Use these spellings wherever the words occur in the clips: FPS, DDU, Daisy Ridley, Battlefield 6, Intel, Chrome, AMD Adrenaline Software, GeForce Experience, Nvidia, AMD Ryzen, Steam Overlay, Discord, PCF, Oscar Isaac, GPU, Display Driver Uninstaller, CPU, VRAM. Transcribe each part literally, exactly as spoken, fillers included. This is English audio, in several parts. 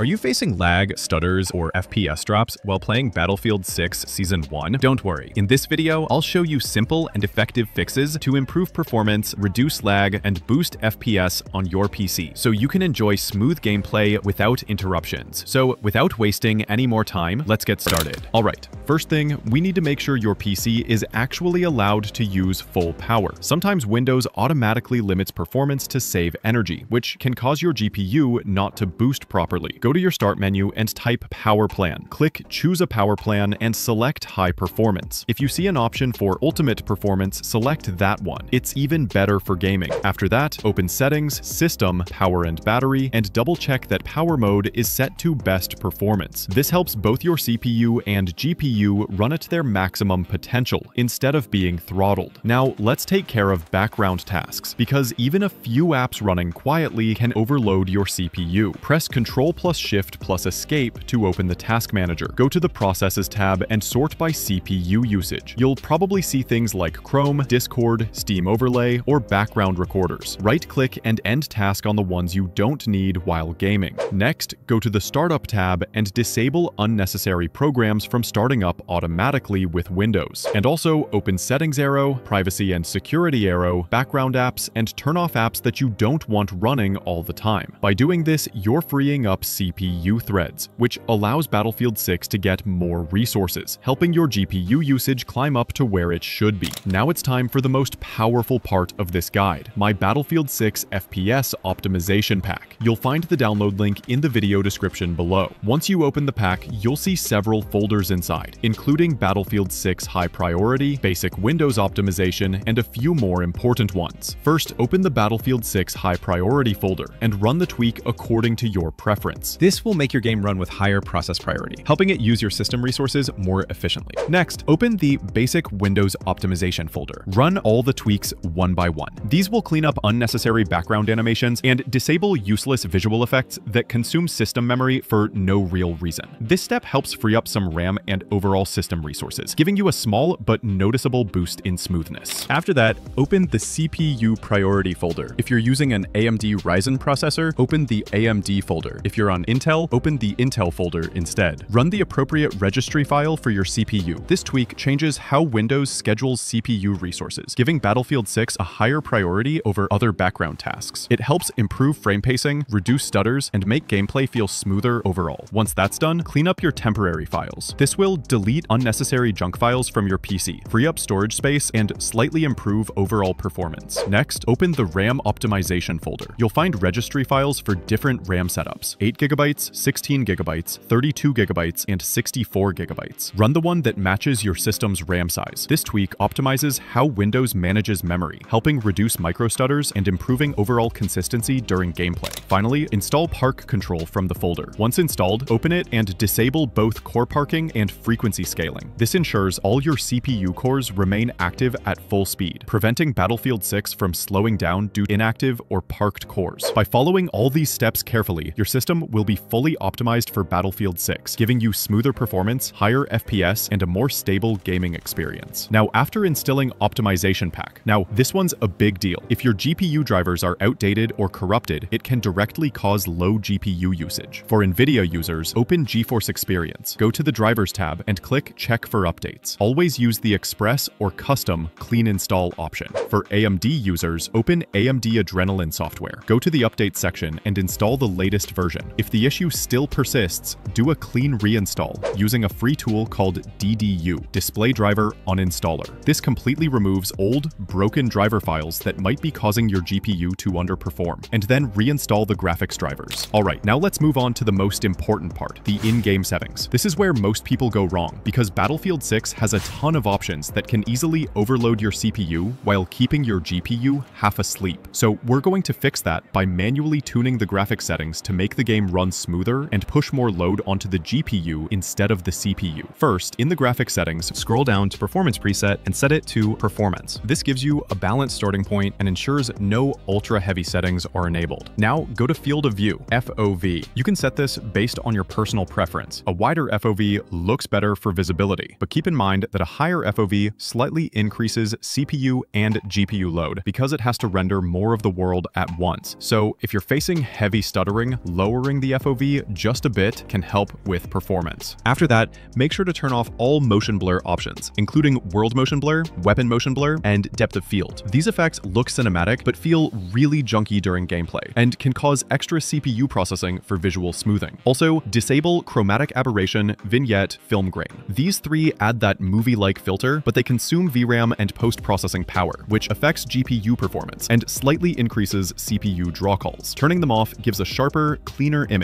Are you facing lag, stutters, or F P S drops while playing Battlefield six Season one? Don't worry. In this video, I'll show you simple and effective fixes to improve performance, reduce lag, and boost F P S on your P C, so you can enjoy smooth gameplay without interruptions. So without wasting any more time, let's get started. All right, first thing, we need to make sure your P C is actually allowed to use full power. Sometimes Windows automatically limits performance to save energy, which can cause your G P U not to boost properly. Go Go to your start menu and type power plan. Click choose a power plan and select high performance. If you see an option for ultimate performance, select that one. It's even better for gaming. After that, open settings, system, power and battery, and double check that power mode is set to best performance. This helps both your C P U and G P U run at their maximum potential instead of being throttled. Now let's take care of background tasks, because even a few apps running quietly can overload your C P U. Press Control plus Shift plus Escape to open the Task Manager. Go to the Processes tab and sort by C P U usage. You'll probably see things like Chrome, Discord, Steam Overlay, or background recorders. Right-click and end task on the ones you don't need while gaming. Next, go to the Startup tab and disable unnecessary programs from starting up automatically with Windows. And also open Settings arrow, Privacy and Security arrow, Background apps, and turn off apps that you don't want running all the time. By doing this, you're freeing up C P U C P U threads, which allows Battlefield six to get more resources, helping your G P U usage climb up to where it should be. Now it's time for the most powerful part of this guide, my Battlefield six F P S Optimization Pack. You'll find the download link in the video description below. Once you open the pack, you'll see several folders inside, including Battlefield six High Priority, Basic Windows Optimization, and a few more important ones. First, open the Battlefield six High Priority folder and run the tweak according to your preference. This will make your game run with higher process priority, helping it use your system resources more efficiently. Next, open the Basic Windows Optimization folder. Run all the tweaks one by one. These will clean up unnecessary background animations and disable useless visual effects that consume system memory for no real reason. This step helps free up some RAM and overall system resources, giving you a small but noticeable boost in smoothness. After that, open the C P U Priority folder. If you're using an A M D Ryzen processor, open the A M D folder. If you're on Intel, open the Intel folder instead. Run the appropriate registry file for your C P U. This tweak changes how Windows schedules C P U resources, giving Battlefield six a higher priority over other background tasks. It helps improve frame pacing, reduce stutters, and make gameplay feel smoother overall. Once that's done, clean up your temporary files. This will delete unnecessary junk files from your P C, free up storage space, and slightly improve overall performance. Next, open the RAM Optimization folder. You'll find registry files for different RAM setups: eight gigabytes, sixteen gigabytes, thirty-two gigabytes, and sixty-four gigabytes. Run the one that matches your system's RAM size. This tweak optimizes how Windows manages memory, helping reduce micro stutters and improving overall consistency during gameplay. Finally, install Park Control from the folder. Once installed, open it and disable both core parking and frequency scaling. This ensures all your C P U cores remain active at full speed, preventing Battlefield six from slowing down due to inactive or parked cores. By following all these steps carefully, your system will be fully optimized for Battlefield six, giving you smoother performance, higher F P S, and a more stable gaming experience. Now, after installing Optimization Pack, now this one's a big deal. If your G P U drivers are outdated or corrupted, it can directly cause low G P U usage. For Nvidia users, open GeForce Experience, go to the Drivers tab, and click Check for Updates. Always use the Express or Custom Clean Install option. For A M D users, open A M D Adrenaline Software, go to the Updates section, and install the latest version. If the issue still persists, do a clean reinstall using a free tool called D D U, Display Driver Uninstaller. This completely removes old, broken driver files that might be causing your G P U to underperform, and then reinstall the graphics drivers. All right, now let's move on to the most important part, the in-game settings. This is where most people go wrong, because Battlefield six has a ton of options that can easily overload your C P U while keeping your G P U half asleep. So we're going to fix that by manually tuning the graphics settings to make the game run smoother and push more load onto the G P U instead of the C P U. First, in the graphics settings, scroll down to Performance preset and set it to Performance. This gives you a balanced starting point and ensures no ultra-heavy settings are enabled. Now go to Field of View, F O V. You can set this based on your personal preference. A wider F O V looks better for visibility, but keep in mind that a higher F O V slightly increases C P U and G P U load because it has to render more of the world at once. So if you're facing heavy stuttering, lowering the the F O V just a bit can help with performance. After that, make sure to turn off all motion blur options, including world motion blur, weapon motion blur, and depth of field. These effects look cinematic, but feel really junky during gameplay and can cause extra C P U processing for visual smoothing. Also, disable chromatic aberration, vignette, film grain. These three add that movie-like filter, but they consume V RAM and post-processing power, which affects G P U performance and slightly increases C P U drawcalls. Turning them off gives a sharper, cleaner image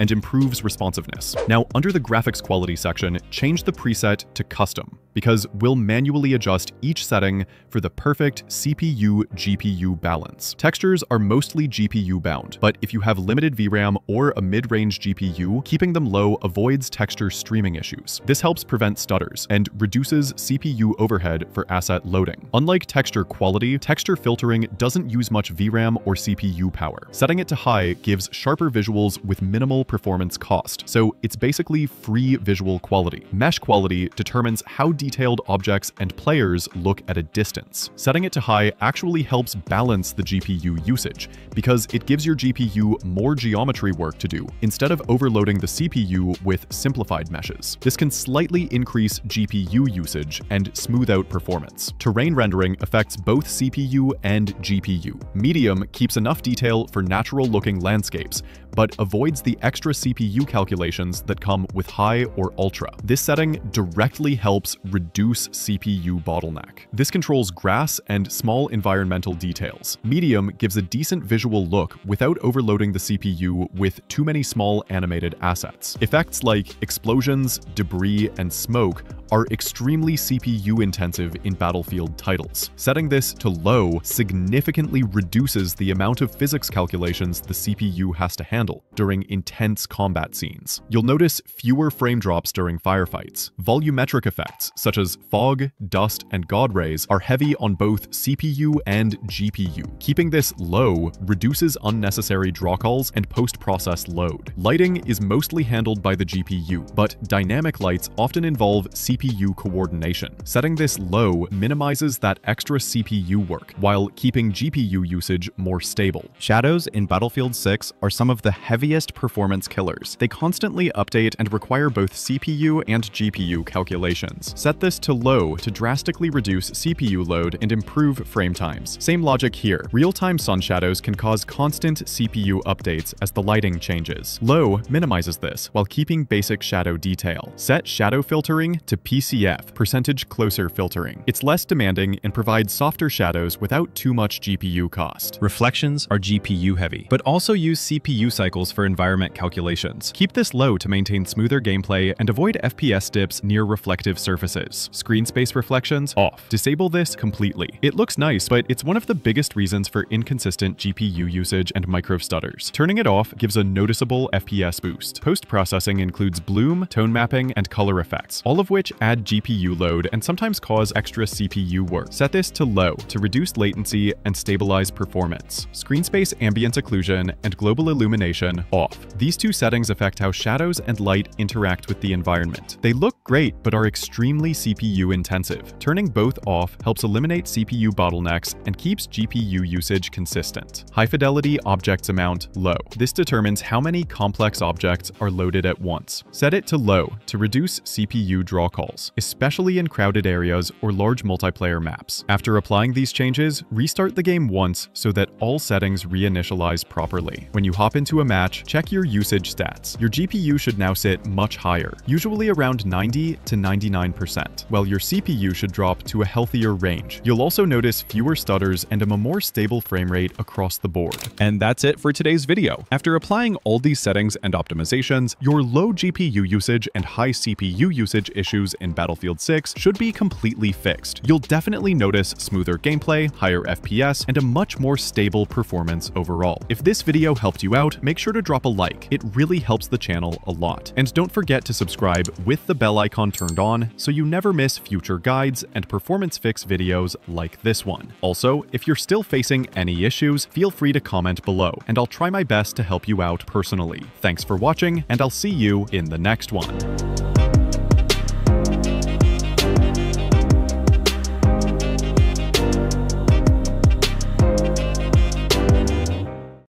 and improves responsiveness. Now, under the graphics quality section, change the preset to custom, because we'll manually adjust each setting for the perfect C P U G P U balance. Textures are mostly G P U bound, but if you have limited V RAM or a mid-range G P U, keeping them low avoids texture streaming issues. This helps prevent stutters and reduces C P U overhead for asset loading. Unlike texture quality, texture filtering doesn't use much V RAM or C P U power. Setting it to high gives sharper visuals with minimal performance cost, so it's basically free visual quality. Mesh quality determines how deep detailed objects and players look at a distance. Setting it to high actually helps balance the G P U usage, because it gives your G P U more geometry work to do instead of overloading the C P U with simplified meshes. This can slightly increase G P U usage and smooth out performance. Terrain rendering affects both C P U and G P U. Medium keeps enough detail for natural-looking landscapes, but avoids the extra C P U calculations that come with high or ultra. This setting directly helps reduce C P U bottleneck. This controls grass and small environmental details. Medium gives a decent visual look without overloading the C P U with too many small animated assets. Effects like explosions, debris, and smoke are extremely C P U intensive in Battlefield titles. Setting this to low significantly reduces the amount of physics calculations the C P U has to handle during intense combat scenes. You'll notice fewer frame drops during firefights. Volumetric effects, such as fog, dust, and god rays, are heavy on both C P U and G P U. Keeping this low reduces unnecessary drawcalls and post-process load. Lighting is mostly handled by the G P U, but dynamic lights often involve C P U coordination. Setting this low minimizes that extra C P U work, while keeping G P U usage more stable. Shadows in Battlefield six are some of the the heaviest performance killers. They constantly update and require both C P U and G P U calculations. Set this to low to drastically reduce C P U load and improve frame times. Same logic here. Real-time sun shadows can cause constant C P U updates as the lighting changes. Low minimizes this while keeping basic shadow detail. Set shadow filtering to P C F, percentage closer filtering. It's less demanding and provides softer shadows without too much G P U cost. Reflections are G P U heavy, but also use C P U cycles for environment calculations. Keep this low to maintain smoother gameplay and avoid F P S dips near reflective surfaces. Screen space reflections off. Disable this completely. It looks nice, but it's one of the biggest reasons for inconsistent G P U usage and micro stutters. Turning it off gives a noticeable F P S boost. Post-processing includes bloom, tone mapping, and color effects, all of which add G P U load and sometimes cause extra C P U work. Set this to low to reduce latency and stabilize performance. Screen space ambient occlusion and global illumination off. These two settings affect how shadows and light interact with the environment. They look great, but are extremely C P U intensive. Turning both off helps eliminate C P U bottlenecks and keeps G P U usage consistent. High fidelity objects amount low. This determines how many complex objects are loaded at once. Set it to low to reduce C P U drawcalls, especially in crowded areas or large multiplayer maps. After applying these changes, restart the game once so that all settings reinitialize properly. When you hop into a match, check your usage stats. Your G P U should now sit much higher, usually around ninety to ninety-nine percent, while your C P U should drop to a healthier range. You'll also notice fewer stutters and a more stable frame rate across the board. And that's it for today's video. After applying all these settings and optimizations, your low G P U usage and high C P U usage issues in Battlefield six should be completely fixed. You'll definitely notice smoother gameplay, higher F P S, and a much more stable performance overall. If this video helped you out, make sure to drop a like. It really helps the channel a lot. And don't forget to subscribe with the bell icon turned on so you never miss future guides and performance fix videos like this one. Also, if you're still facing any issues, feel free to comment below, and I'll try my best to help you out personally. Thanks for watching, and I'll see you in the next one.